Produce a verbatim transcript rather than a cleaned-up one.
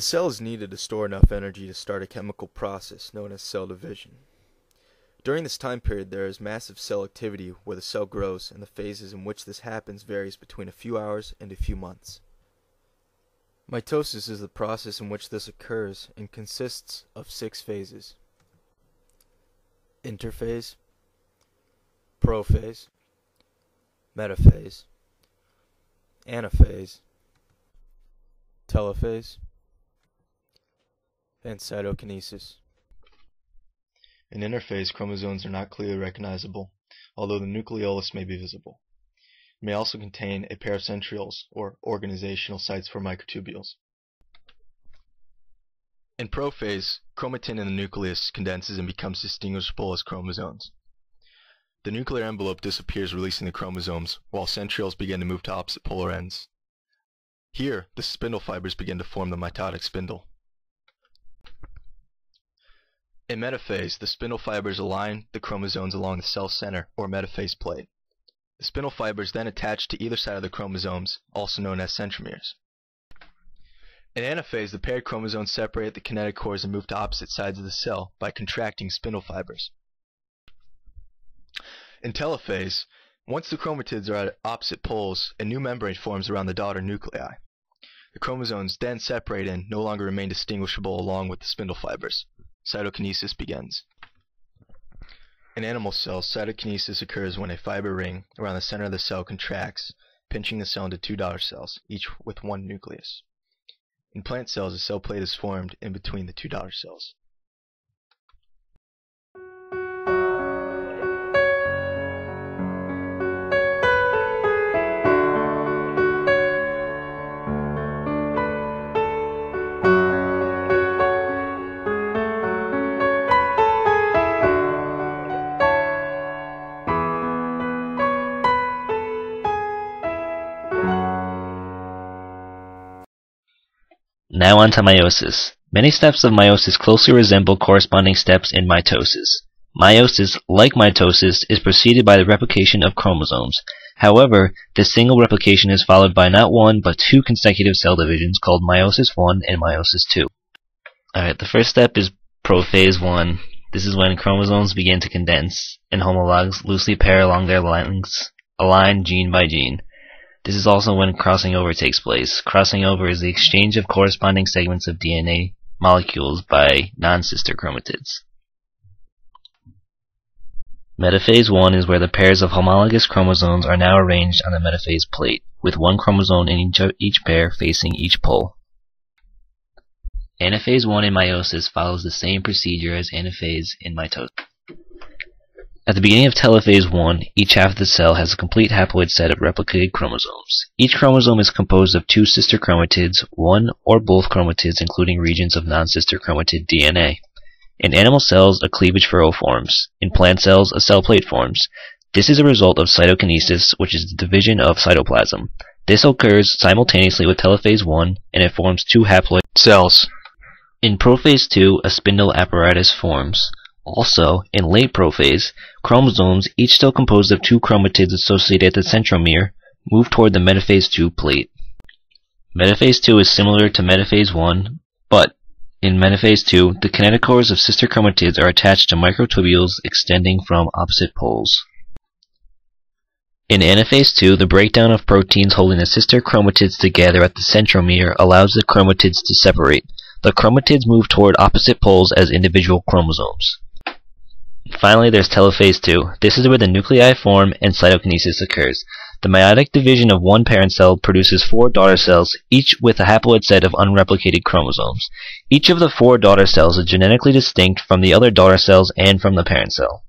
The cell is needed to store enough energy to start a chemical process known as cell division. During this time period, there is massive cell activity where the cell grows, and the phases in which this happens varies between a few hours and a few months. Mitosis is the process in which this occurs and consists of six phases: interphase, prophase, metaphase, anaphase, telophase, and cytokinesis. In interphase, chromosomes are not clearly recognizable, although the nucleolus may be visible. It may also contain a pair of centrioles, or organizational sites for microtubules. In prophase, chromatin in the nucleus condenses and becomes distinguishable as chromosomes. The nuclear envelope disappears, releasing the chromosomes, while centrioles begin to move to opposite polar ends. Here, the spindle fibers begin to form the mitotic spindle. In metaphase, the spindle fibers align the chromosomes along the cell center, or metaphase plate. The spindle fibers then attach to either side of the chromosomes, also known as centromeres. In anaphase, the paired chromosomes separate the kinetochores and move to opposite sides of the cell by contracting spindle fibers. In telophase, once the chromatids are at opposite poles, a new membrane forms around the daughter nuclei. The chromosomes then separate and no longer remain distinguishable along with the spindle fibers. Cytokinesis begins. In animal cells, cytokinesis occurs when a fiber ring around the center of the cell contracts, pinching the cell into two daughter cells, each with one nucleus. In plant cells, a cell plate is formed in between the two daughter cells. Now on to meiosis. Many steps of meiosis closely resemble corresponding steps in mitosis. Meiosis, like mitosis, is preceded by the replication of chromosomes. However, this single replication is followed by not one, but two consecutive cell divisions called meiosis one and meiosis two. Alright, the first step is prophase one. This is when chromosomes begin to condense, and homologs loosely pair along their lines, aligned gene by gene. This is also when crossing over takes place. Crossing over is the exchange of corresponding segments of D N A molecules by non-sister chromatids. Metaphase one is where the pairs of homologous chromosomes are now arranged on the metaphase plate, with one chromosome in each, each pair facing each pole. Anaphase one in meiosis follows the same procedure as anaphase in mitosis. At the beginning of telophase one, each half of the cell has a complete haploid set of replicated chromosomes. Each chromosome is composed of two sister chromatids, one or both chromatids including regions of non-sister chromatid D N A. In animal cells, a cleavage furrow forms. In plant cells, a cell plate forms. This is a result of cytokinesis, which is the division of cytoplasm. This occurs simultaneously with telophase one, and it forms two haploid cells. In prophase two, a spindle apparatus forms. Also, in late prophase, chromosomes, each still composed of two chromatids associated at the centromere, move toward the metaphase two plate. Metaphase two is similar to metaphase one, but in metaphase two, the kinetochores of sister chromatids are attached to microtubules extending from opposite poles. In anaphase two, the breakdown of proteins holding the sister chromatids together at the centromere allows the chromatids to separate. The chromatids move toward opposite poles as individual chromosomes. Finally, there's telophase two. This is where the nuclei form and cytokinesis occurs. The meiotic division of one parent cell produces four daughter cells, each with a haploid set of unreplicated chromosomes. Each of the four daughter cells is genetically distinct from the other daughter cells and from the parent cell.